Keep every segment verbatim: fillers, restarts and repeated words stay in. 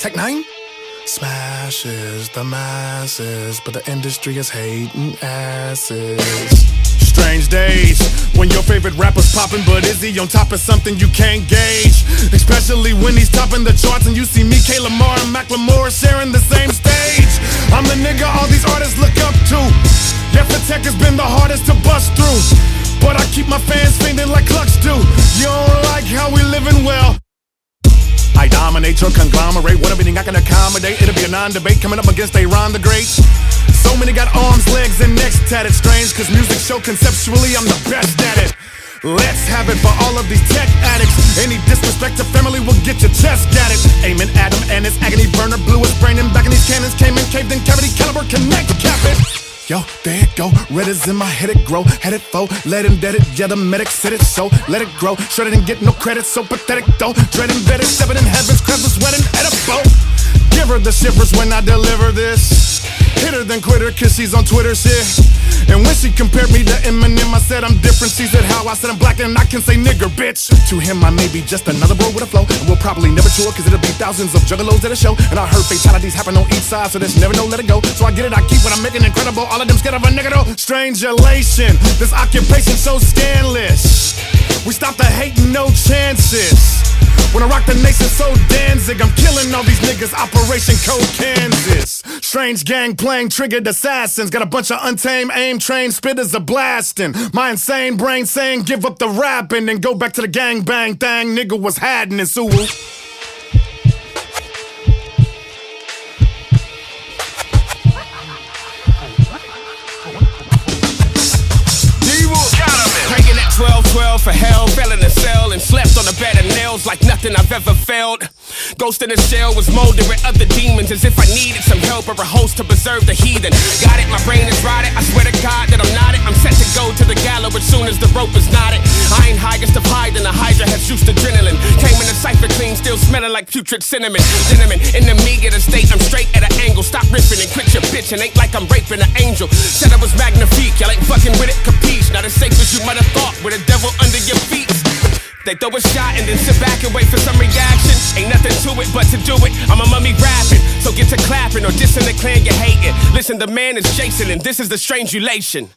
Tech Nine? Smashes the masses, but the industry is hating asses. Strange days when your favorite rapper's poppin', but Izzy on top of something you can't gauge, especially when he's topping the charts and you see me, Kay Lamar, and Macklemore sharing the same stage. I'm the nigga all these artists look up to. Yeah, for tech has been the hardest to bust through, but I keep my fans fainting like clucks do. You don't like how we living? Well, I dominate your conglomerate. What everything I can accommodate, it'll be a non-debate coming up against Aaron the Great. So many got arms, legs, and necks tatted. Strange, cause music show conceptually I'm the best at it. Let's have it for all of these tech addicts. Any disrespect to family will get your chest gadded. Aiming at him and his agony burner blew his brain, and back in these cannons came in caved in cavity caliber connect cap it. Yo, there it go, red is in my head, it grow, head it foe, let him dead it, yeah the medic said it so, let it grow, shredded and get no credit, so pathetic though, dreading vetted, stepping in heaven's crab was wet and edible. Give her the shivers when I deliver this. Hit her then quit her, cause she's on Twitter shit. And when she compared me to Eminem, I said I'm different. She said how? I said I'm black and I can say nigger, bitch. To him I may be just another bro with a flow, and we'll probably never tour, cause it'll be thousands of juggalos at a show. And I heard fatalities happen on each side, so there's never no let it go. So I get it, I keep what I'm making incredible. All of them scared of a nigga though. Strangeulation, this occupation so scandalous. We stop the hate and no chances. When I rock the nation so Danzig, I'm killing all these niggas, Operation Code Kansas. Strange gang playing triggered assassins, got a bunch of untamed aim train spitters a blasting. My insane brain saying give up the rapping and go back to the gang bang thing nigga was hiding in Sewell. twelve for hell, fell in a cell and slept on a bed of nails like nothing I've ever failed. Ghost in a shell was molded with other demons, as if I needed some help or a host to preserve the heathen. Got it, my brain is rotted, I swear to God that I'm not it. I'm set to go to the gallows as soon as the rope is knotted. I ain't highest of high than a hydra has juiced adrenaline. Came in a cypher clean, still smelling like putrid cinnamon. Cinnamon, in the meager state, I'm straight at an angle. Stop ripping and quit your bitchin', ain't like I'm raping an angel. Said I was magnifique, y'all ain't fucking with it, capiche. Not as safe as you might have thought, with a devil under your feet. They throw a shot and then sit back and wait for some reaction. Ain't nothing to it but to do it. I'm a mummy rapping, so get to clapping or dissing the clan you're hating. Listen, the man is Jason and this is the Strangeulation.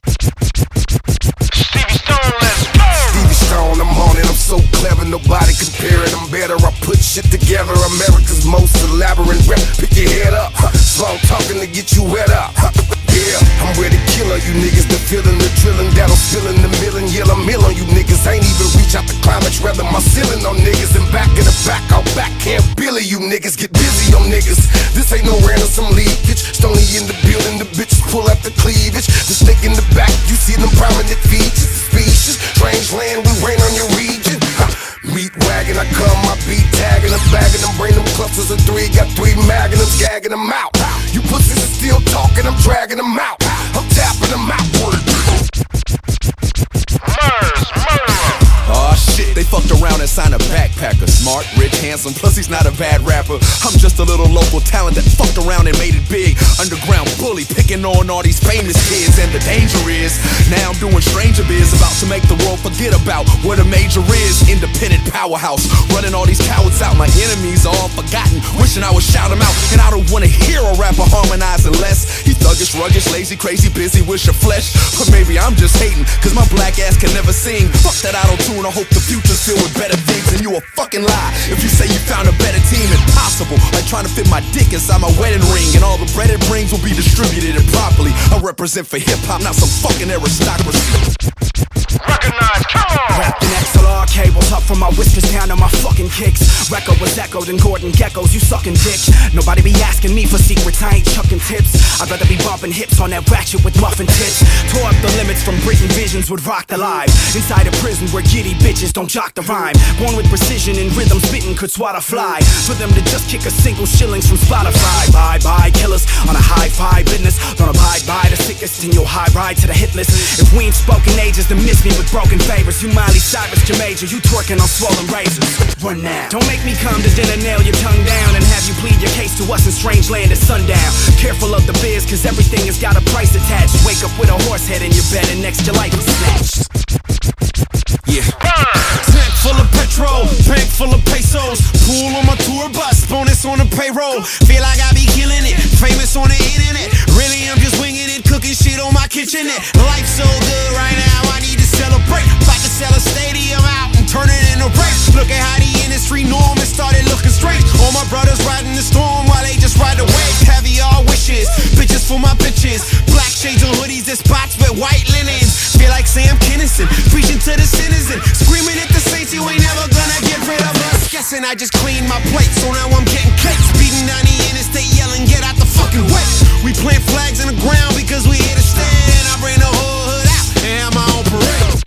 Stevie Stone, let's go! Stevie Stone, I'm on it, I'm so clever, nobody compare it. I'm better, I put shit together, America's most elaborate rep. Pick your head up, huh? Slow talking to get you wet up, huh? Yeah, I'm ready to kill all you niggas, the feeling, the drilling, that'll spill in the millin', yeah, I'm ill on you niggas, ain't even reach out the climax, rather my ceiling on niggas, and back in the back, I'll backhand Billy, you niggas, get busy on niggas, this ain't no ransom leakage, Stoney in the building, the bitches pull out the cleavage, the snake in the back, you see them prominent features, species, strange land, we rain on your region, ha. Meat wagging, I come, I beat tagging, I'm bagging them, bring them clusters of three, got three magging them, gagging them out. You pussies are still talking, I'm dragging them out, I'm tapping them out. Murs, murder. Aw shit, they fucked around and signed a backpacker. Smart, rich, handsome, plus he's not a bad rapper. I'm just a little local talent that fucked around and made it big. Underground bully, picking on all these famous kids. And the danger is, now I'm doing stranger biz, about to make the world forget about what a major is. Independent powerhouse, running all these cowards out. My enemies are all forgotten, wishing I would shout them out. And I don't wanna hear a rapper harmonize unless he's thuggish, ruggish, lazy, crazy, busy, wish your flesh. But maybe I'm just hating, cause my black ass can never sing. Fuck that auto-tune, I hope the future's filled with better things. And you a fucking lie if you say you found a better team. Impossible, like trying to fit my dick inside my wedding ring. And all the bread it brings will be distributed improperly. I represent for hip-hop, not some fucking aristocracy. Recognize, come on! Wrapped in X L R cables, up from my whiskers down to my fucking kicks. Record was echoed in Gordon Gekko's, you sucking dick. Nobody be asking me for secrets, I ain't chucking tips. I'd rather be bumping hips on that ratchet with muffin tits. Tore up the limits from Britain, visions would rock the live. Inside a prison where gear bitches don't jock the rhyme. Born with precision and rhythm spitting could swat a fly. For them to just kick a single shillings from Spotify. Bye bye killers on a hi-fi business. Don't abide by the sickest in your high ride to the hit list. If we ain't spoken ages, then miss me with broken favors. You Miley Cyrus, your major, you twerking on swollen razors. Run now. Don't make me come to dinner, nail your tongue down, and have you plead your case to us in Strange Land at sundown. Careful of the biz, cause everything has got a price attached. Wake up with a horse head in your bed and next your life is snatched. Yeah. Tank full of petrol, bank full of pesos, pool on my tour bus, bonus on the payroll. payroll. Feel like I be killing it, famous on the internet. Really, I'm just winging it, cooking shit on my kitchenette. Life's so good right now, I need to celebrate. About to sell a stadium out and turn it into rape. Look at how the industry norm and started looking straight. All my brothers riding the storm while they just ride the wave. Heavy all wishes, bitches for my bitches. Black shades on hoodies that spots with white linens. Feel like Sam Kinison, preaching to the citizen. Screaming at the saints, you ain't never gonna get rid of us. Guessing I just cleaned my plate, so now I'm getting cakes. Beating down the interstate, yelling, get out the fucking way. We plant flags in the ground because we here to stand. And I bring the whole hood out and have my own parade.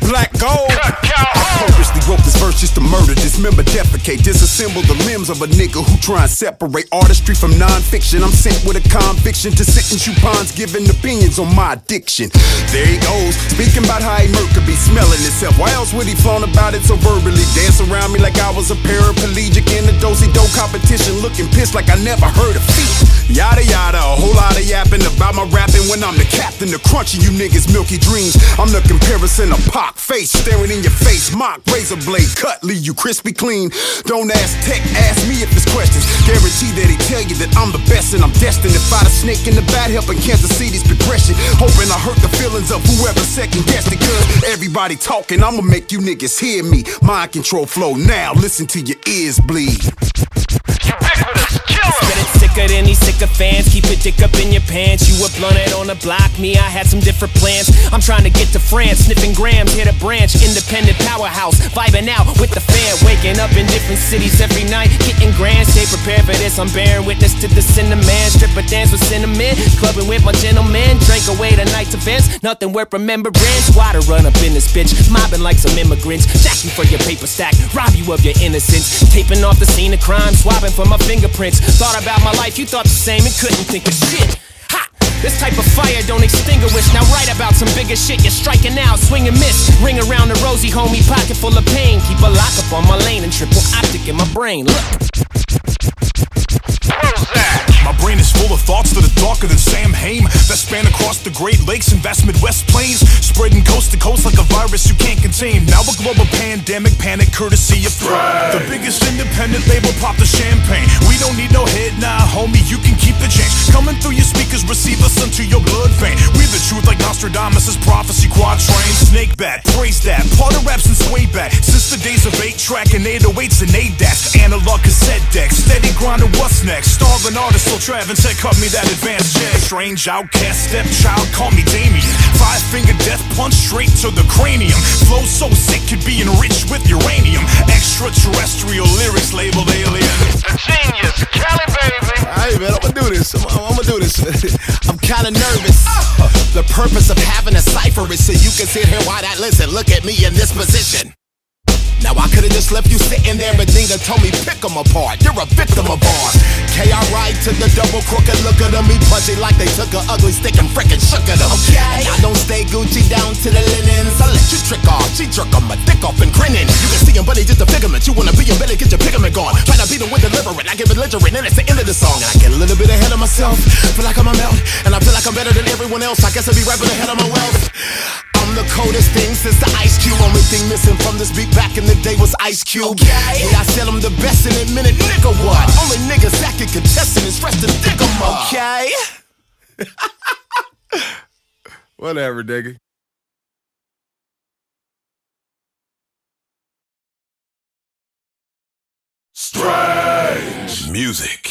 Black gold. I purposely wrote this verse just to murder, dismember, defecate, disassemble the limbs of a nigga who try and separate artistry from non-fiction. I'm sent with a conviction to sit and shoot pawns, giving opinions on my addiction. There he goes, speaking about how he murk could be smelling himself. Why else would he flaunt about it so verbally? Dance around me like I was a paraplegic in a do-si-do competition, looking pissed like I never heard of feet. Yada yada, a whole lot of yapping about my rapping when I'm the captain, the crunching you niggas' milky dreams. I'm the comparison of Pac, face staring in your face. Mock, razor blade, cut, leave you crispy clean. Don't ask tech, ask me if it's questions. Guarantee that he tell you that I'm the best and I'm destined to fight a snake in the bat, helping Kansas City's progression. Hoping I hurt the feelings of whoever second guessed it, cause everybody talking, I'ma make you niggas hear me. Mind control flow now, listen to your ears bleed. Sicker than these sycophants, keep a dick up in your pants. You were blunted on the block, me, I had some different plans. I'm trying to get to France, sniffing grams, hit a branch. Independent powerhouse, vibing out with the fan. Waking up in different cities every night, getting grand. Stay prepared for this, I'm bearing witness to the cinnamon. Stripper dance with cinnamon, clubbing with my gentleman. Drank away the night's events, nothing worth remembering. Water run up in this bitch, mobbing like some immigrants. Jack you for your paper stack, rob you of your innocence. Taping off the scene of crime, swabbing for my fingerprints. Thought about my life, you thought the same and couldn't think of shit. Ha! This type of fire don't extinguish. Now write about some bigger shit. You're striking out, swing and miss. Ring around the rosy homie, pocket full of pain. Keep a lock up on my lane and triple optic in my brain. Look. My brain is full of thoughts that are darker than Sam Hain, that span across the Great Lakes and vast Midwest plains, spreading coast to coast like a virus you can't contain. Now a global pandemic, panic courtesy of pride. The biggest independent label popped the champagne. We don't need no head, nah homie, you can keep the change. Coming through your speakers, receive us into your blood vein. We the truth like Nostradamus' prophecy quatrain. Snake bat, praise that, part of rap since way back. Since the days of eight track and eight oh eights and A D A S. Analog cassette decks, steady grinding what's next. Starving artists Trav and Tech cut me that advanced check. Strange outcast, stepchild, call me Damien. Five finger death punch straight to the cranium. Flow so sick, could be enriched with uranium. Extraterrestrial lyrics labeled alien. The genius, Kelly baby. Alright man, I'ma do this, I'm, I'm, I'ma do this. I'm kinda nervous. uh, The purpose of having a cipher is so you can sit here while I listen. Look at me in this position. Now I could've just left you sitting there, but Dinga told me pick them apart. You're a victim of bars. K, I ride to the double crook and look at them. He punch it like they took an ugly stick and frickin' shook at them. Okay, I don't stay Gucci down to the linens. I let you trick off, she jerk on my dick off and grinning. You can see him, but he just a figment. You wanna be him, better get your pigment gone. Try to beat him with deliberate, I get belligerent, and it's the end of the song. And I get a little bit ahead of myself, feel like I'm a melt, and I feel like I'm better than everyone else. I guess I'll be right ahead of my wealth. I'm the coldest thing since the Ice Cube. Only thing missing from this beat back in the day was Ice Cube. Okay. Yeah, I said I'm the best in a minute, nigga what? Only niggas that can contest it is fresh to dig 'em up. Okay. Whatever, nigga. Strange Music.